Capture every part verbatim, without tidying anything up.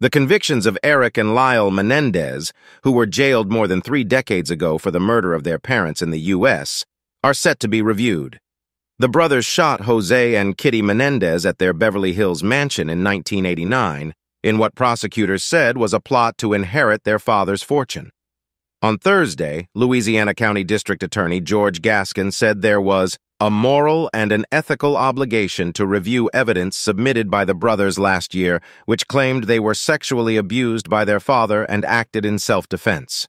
The convictions of Eric and Lyle Menendez, who were jailed more than three decades ago for the murder of their parents in the U S, are set to be reviewed. The brothers shot Jose and Kitty Menendez at their Beverly Hills mansion in nineteen eighty-nine in what prosecutors said was a plot to inherit their father's fortune. On Thursday, Louisiana County District Attorney George Gaskin said there was a moral and an ethical obligation to review evidence submitted by the brothers last year, which claimed they were sexually abused by their father and acted in self-defense.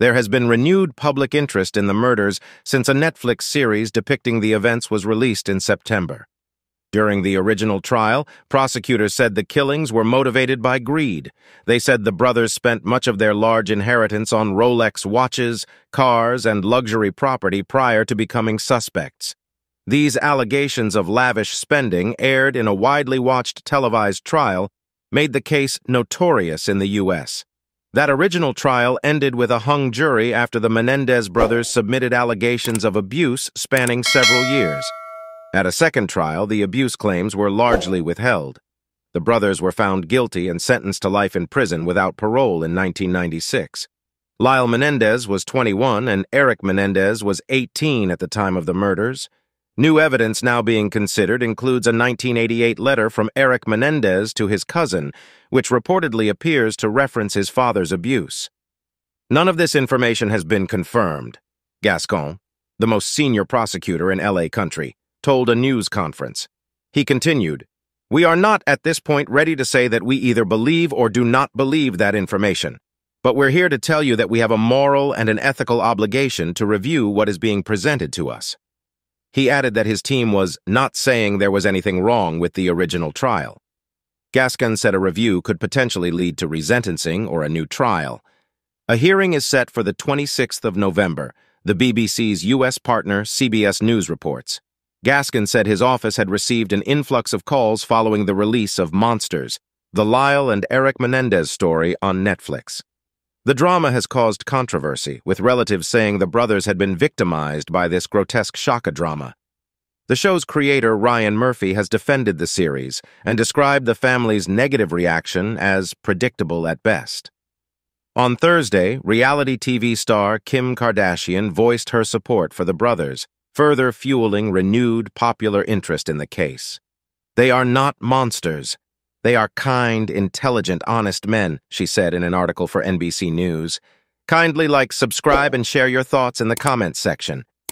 There has been renewed public interest in the murders since a Netflix series depicting the events was released in September. During the original trial, prosecutors said the killings were motivated by greed. They said the brothers spent much of their large inheritance on Rolex watches, cars, and luxury property prior to becoming suspects. These allegations of lavish spending, aired in a widely watched televised trial, made the case notorious in the U S That original trial ended with a hung jury after the Menendez brothers submitted allegations of abuse spanning several years. At a second trial, the abuse claims were largely withheld. The brothers were found guilty and sentenced to life in prison without parole in nineteen ninety-six. Lyle Menendez was twenty-one and Eric Menendez was eighteen at the time of the murders. New evidence now being considered includes a nineteen eighty-eight letter from Eric Menendez to his cousin, which reportedly appears to reference his father's abuse. None of this information has been confirmed, Gascon, the most senior prosecutor in L A County, told a news conference. He continued, "We are not at this point ready to say that we either believe or do not believe that information, but we're here to tell you that we have a moral and an ethical obligation to review what is being presented to us." He added that his team was not saying there was anything wrong with the original trial. Gaskin said a review could potentially lead to resentencing or a new trial. A hearing is set for the twenty-sixth of November, the B B C's U S partner C B S News reports. Gaskin said his office had received an influx of calls following the release of Monsters, the Lyle and Eric Menendez story on Netflix. The drama has caused controversy, with relatives saying the brothers had been victimized by this grotesque shock drama. The show's creator, Ryan Murphy, has defended the series and described the family's negative reaction as predictable at best. On Thursday, reality T V star Kim Kardashian voiced her support for the brothers, further fueling renewed popular interest in the case. "They are not monsters. They are kind, intelligent, honest men," she said in an article for N B C News. Kindly like, subscribe, and share your thoughts in the comments section.